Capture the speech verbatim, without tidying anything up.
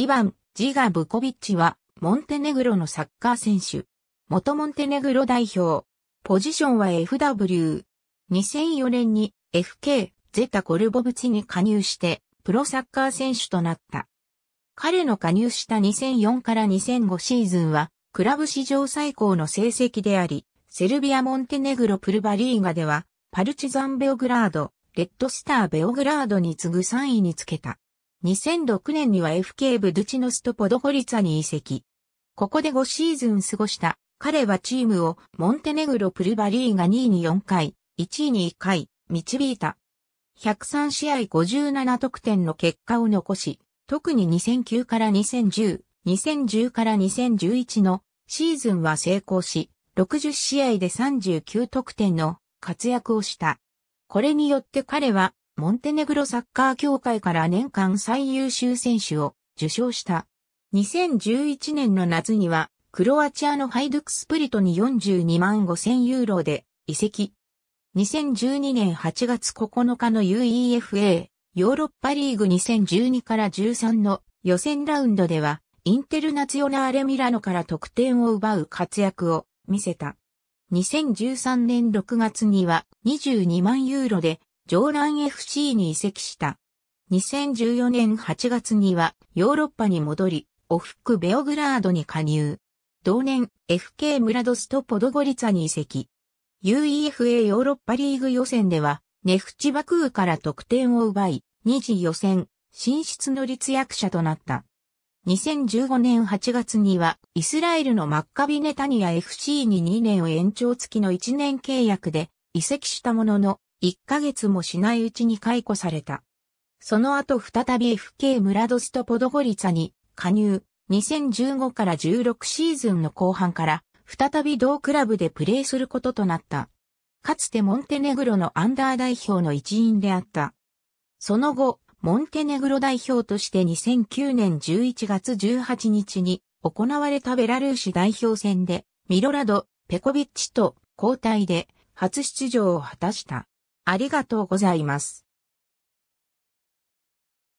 イバン・ジガ・ブコビッチは、モンテネグロのサッカー選手。元モンテネグロ代表。ポジションは エフダブリュー。にせんよねんに エフケー ゼタ・ゴルボブチに加入して、プロサッカー選手となった。彼の加入したにせんよんからにせんごシーズンは、クラブ史上最高の成績であり、セルビア・モンテネグロ・プルバリーガでは、パルチザン・ベオグラード、レッドスター・ベオグラードに次ぐさんいにつけた。にせんろくねんには エフケー ブドゥチノスト・ポドゴリツァに移籍。ここでごシーズン過ごした。彼はチームをモンテネグロ・プルバリーガにいによんかい、いちいにいっかい、導いた。ひゃくさん試合ごじゅうなな得点の結果を残し、特ににせんきゅうからにせんじゅう、にせんじゅうからにせんじゅういちのシーズンは成功し、ろくじゅう試合でさんじゅうきゅう得点の活躍をした。これによって彼は、モンテネグロサッカー協会から年間最優秀選手を受賞した。にせんじゅういちねんの夏には、クロアチアのハイドゥクスプリトによんじゅうにまんごせんユーロで移籍。にせんじゅうにねんはちがつここのかの ウエファ ヨーロッパリーグにせんじゅうにからじゅうさんの予選ラウンドでは、インテルナツィオナーレミラノから得点を奪う活躍を見せた。にせんじゅうさんねんろくがつにはにじゅうにまんユーロで、城南 エフシー に移籍した。にせんじゅうよねんはちがつにはヨーロッパに戻り、オフック・ベオグラードに加入。同年、エフケー ムラドスト・ポドゴリツァに移籍。ウエファ ヨーロッパリーグ予選では、ネフチバクーから得点を奪い、に次予選、進出の立役者となった。にせんじゅうごねんはちがつには、イスラエルのマッカビ・ネタニヤ エフシー ににねんを延長付きのいちねん契約で移籍したものの、いっかげつもしないうちに解雇された。その後再び エフケー ムラドスト・ポドゴリツァに加入。にせんじゅうごからじゅうろくシーズンの後半から再び同クラブでプレーすることとなった。かつてモンテネグロのアンダー代表の一員であった。その後、モンテネグロ代表としてにせんきゅうねんじゅういちがつじゅうはちにちに行われたベラルーシ代表戦でミロラド・ペコビッチと交代で初出場を果たした。ありがとうございます。